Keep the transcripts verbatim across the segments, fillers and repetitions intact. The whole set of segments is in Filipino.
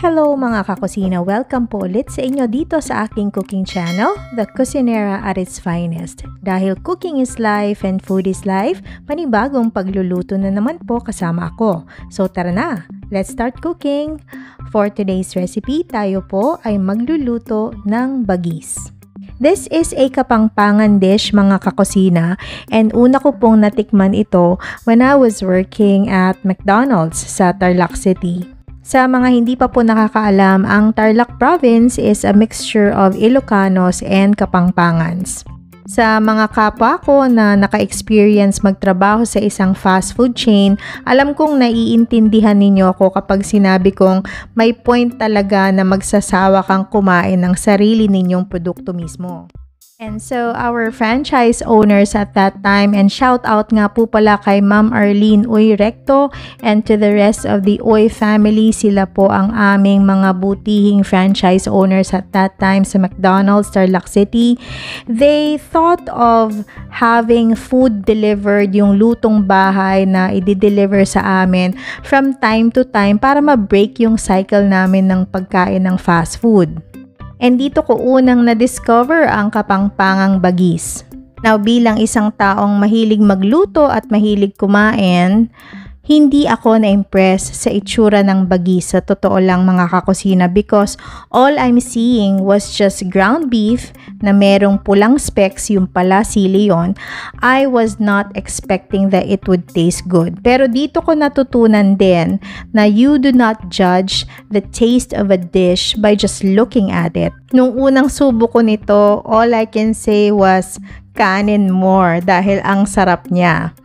Hello mga kakusina! Welcome po ulit sa inyo dito sa aking cooking channel, The Kusinera at its Finest. Dahil cooking is life and food is life, panibagong pagluluto na naman po kasama ako. So tara na! Let's start cooking! For today's recipe, tayo po ay magluluto ng bagis. This is a Kapampangan dish mga kakusina, and una ko pong natikman ito when I was working at McDonald's sa Tarlac City. Sa mga hindi pa po nakakaalam, ang Tarlac province is a mixture of Ilocanos and Kapampangans. Sa mga kapwa ko na naka-experience magtrabaho sa isang fast food chain, alam kong naiintindihan ninyo ako kapag sinabi kong may point talaga na magsasawa kang kumain ng sarili ninyong produkto mismo. And so, our franchise owners at that time, and shout out nga po pala kay Ma'am Arlene Uy Recto and to the rest of the Uy family, sila po ang aming mga butihing franchise owners at that time sa McDonald's, Tarlac City. They thought of having food delivered, yung lutong bahay na i-deliver sa amin from time to time para ma-break yung cycle namin ng pagkain ng fast food. And dito ko unang na-discover ang kapangpangang bagis. Now, bilang isang taong mahilig magluto at mahilig kumain, hindi ako na-impress sa itsura ng bagis sa totoo lang mga kakusina because all I'm seeing was just ground beef na merong pulang specks, yung pala sili yun. I was not expecting that it would taste good. Pero dito ko natutunan din na you do not judge the taste of a dish by just looking at it. Nung unang subo ko nito, all I can say was kanin more dahil ang sarap niya.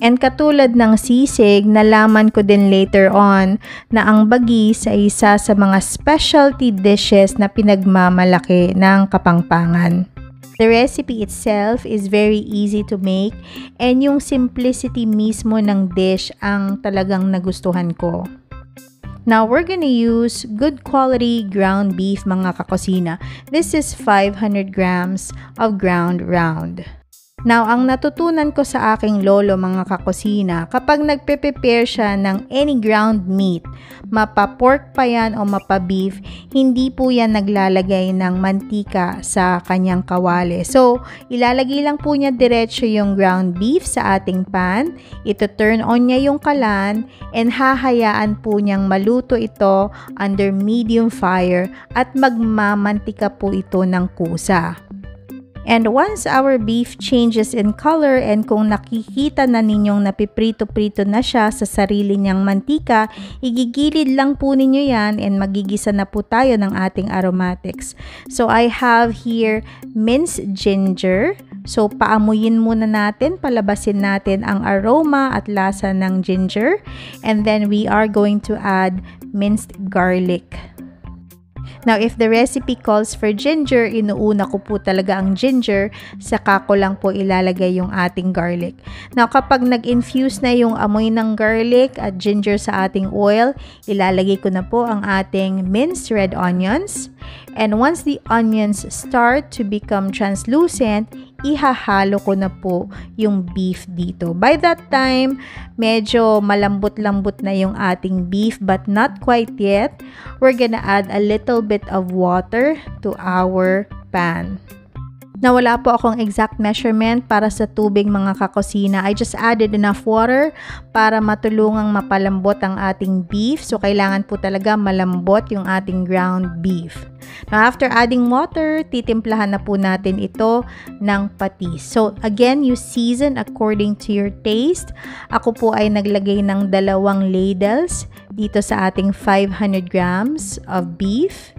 And katulad ng sisig, nalaman ko din later on na ang bagis ay isa sa mga specialty dishes na pinagmamalaki ng Kapampangan. The recipe itself is very easy to make, and yung simplicity mismo ng dish ang talagang nagustuhan ko. Now, we're gonna use good quality ground beef mga kakusina. This is five hundred grams of ground round. Now, ang natutunan ko sa aking lolo mga kakusina, kapag nagpe-prepare siya ng any ground meat, mapa-pork pa yan o mapa-beef, hindi po yan naglalagay ng mantika sa kanyang kawali. So, ilalagay lang po niya diretso yung ground beef sa ating pan, ito-turn on niya yung kalan, and hahayaan po niyang maluto ito under medium fire at magmamantika po ito ng kusa. And once our beef changes in color and kung nakikita na ninyong napiprito-prito na siya sa sarili niyang mantika, igigilid lang po ninyo yan and magigisa na po tayo ng ating aromatics. So I have here minced ginger. So paamuyin muna natin, palabasin natin ang aroma at lasa ng ginger. And then we are going to add minced garlic. Now, if the recipe calls for ginger, inuuna ko po talaga ang ginger, saka ko lang po ilalagay yung ating garlic. Now, kapag nag-infuse na yung amoy ng garlic at ginger sa ating oil, ilalagay ko na po ang ating minced red onions. And once the onions start to become translucent, ihahalo ko na po yung beef dito. By that time, medyo malambot-lambot na yung ating beef but not quite yet. We're gonna add a little bit of water to our pan. Na wala po akong exact measurement para sa tubig mga kakusina. I just added enough water para matulungang mapalambot ang ating beef. So, kailangan po talaga malambot yung ating ground beef. Now, after adding water, titimplahan na po natin ito ng patis. So, again, you season according to your taste. Ako po ay naglagay ng dalawang ladles dito sa ating five hundred grams of beef.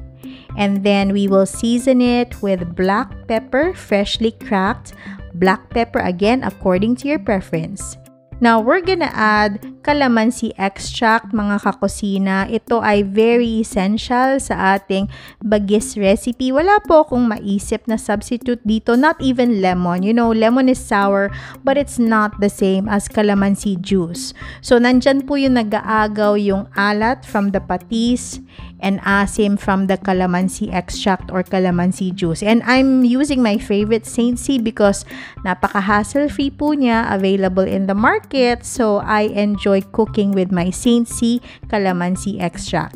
And then we will season it with black pepper, freshly cracked black pepper, again according to your preference. Now, we're gonna add calamansi extract mga kakusina. Ito ay very essential sa ating bagis recipe. Wala po akong maisip na substitute dito, not even lemon. You know, lemon is sour, but it's not the same as calamansi juice. So, nandyan po yung nag-aagaw yung alat from the patis and asim from the calamansi extract or calamansi juice. And I'm using my favorite Saint-C because napaka-hassle-free po niya, available in the market. So I enjoy cooking with my Saint-C calamansi extract.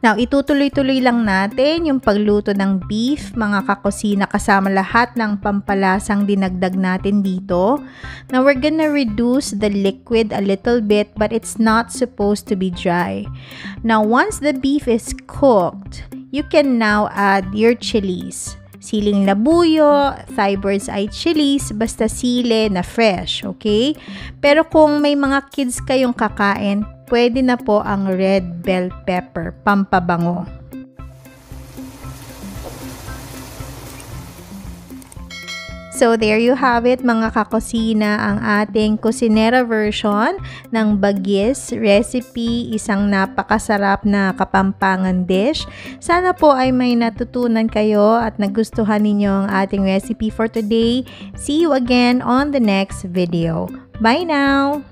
Now, itutuloy-tuloy lang natin yung pagluto ng beef, mga kakusina, kasama lahat ng pampalasang dinagdag natin dito. Now, we're gonna reduce the liquid a little bit, but it's not supposed to be dry. Now, once the beef is cooked, you can now add your chilies. Siling labuyo, thigh bird's eye chilies, basta sili na fresh, okay? Pero kung may mga kids kayong kakain, pwede na po ang red bell pepper, pampabango. So there you have it mga kakusina, ang ating kusinera version ng bagis recipe, isang napakasarap na Kapampangan dish. Sana po ay may natutunan kayo at nagustuhan ninyo ang ating recipe for today. See you again on the next video. Bye now!